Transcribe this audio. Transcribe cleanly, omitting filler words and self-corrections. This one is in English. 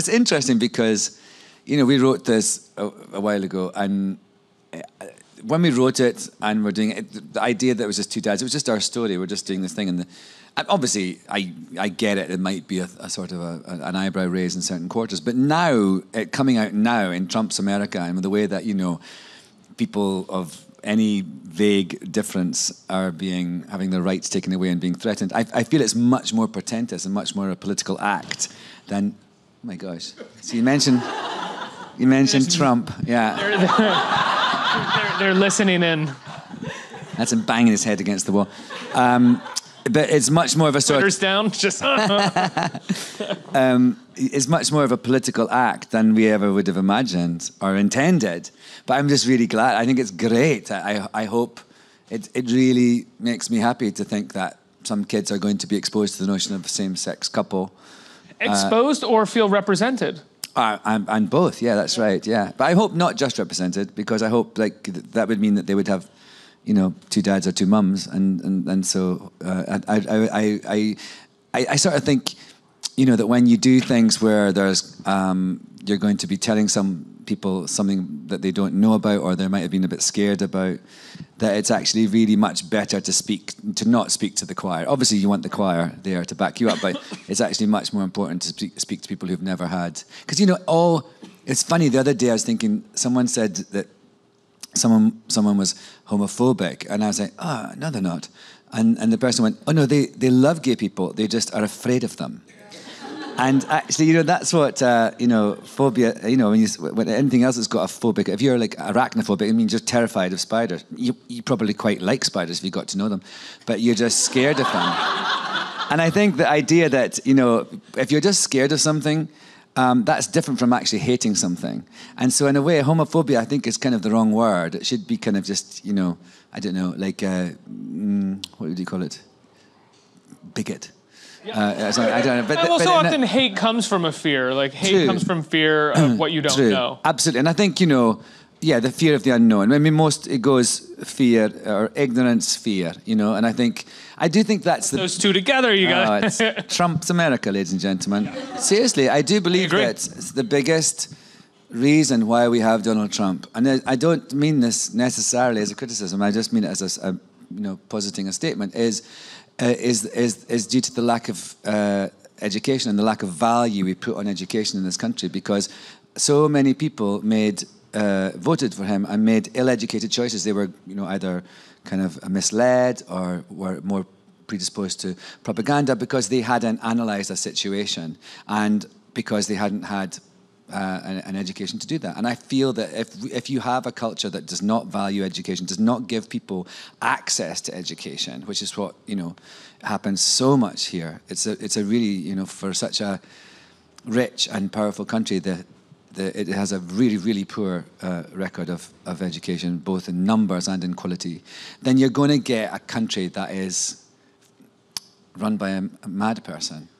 It's interesting because, you know, we wrote this a while ago, and when we wrote it and we're doing it, the idea that it was just two dads, it was just our story. We're just doing this thing. And obviously, I get it. It might be a sort of an eyebrow raise in certain quarters. But now, it coming out now in Trump's America, and with the way that, you know, people of any vague difference are having their rights taken away and being threatened, I feel it's much more portentous and much more a political act than... Oh, my gosh. So you mentioned Trump. Yeah. They're listening in. That's him banging his head against the wall. But it's much more of a sort... down, just... it's much more of a political act than we ever would have imagined or intended. But I'm just really glad. I think it's great. I hope... It really makes me happy to think that some kids are going to be exposed to the notion of a same-sex couple. Exposed or feel represented? And both, yeah, that's right, yeah. But I hope not just represented, because I hope, like, that would mean that they would have, you know, two dads or two mums, and so I sort of think, you know, that when you do things where there's you're going to be telling some people something that they don't know about, or they might have been a bit scared about, that it's actually really much better to not speak to the choir. Obviously, you want the choir there to back you up, but it's actually much more important to speak to people who've never had. Because, you know, it's funny. The other day, I was thinking, someone said that someone was homophobic, and I was like, oh, no, they're not. And the person went, oh, no, they love gay people. They just are afraid of them. And actually, you know, that's what, you know, phobia, you know, when anything else that's got a phobic, if you're like arachnophobic, I mean, you're terrified of spiders. You probably quite like spiders if you got to know them, but you're just scared of them. And I think the idea that, you know, if you're just scared of something, that's different from actually hating something. And so in a way, homophobia, I think, is kind of the wrong word. It should be kind of just, you know, I don't know, like, what would you call it? Bigot. Yeah. I don't know. But often hate comes from a fear. Like, hate comes from fear of what you don't know. Absolutely. And I think, you know, yeah, the fear of the unknown. I mean, it goes fear or ignorance, fear, you know, and I do think that's the... Those two together, you guys. It's Trump's America, ladies and gentlemen. Yeah. Seriously, I do believe that it's the biggest reason why we have Donald Trump. And I don't mean this necessarily as a criticism, I just mean it as a, you know, positing a statement, is due to the lack of education and the lack of value we put on education in this country, because so many people voted for him and made ill-educated choices. They were, you know, either kind of misled or were more predisposed to propaganda because they hadn't analysed a situation and because they hadn't had an education to do that. And I feel that if you have a culture that does not value education, does not give people access to education, which is what, you know, happens so much here. It's a really, you know, for such a rich and powerful country, it has a really, really poor record of education, both in numbers and in quality. Then you're going to get a country that is run by a mad person.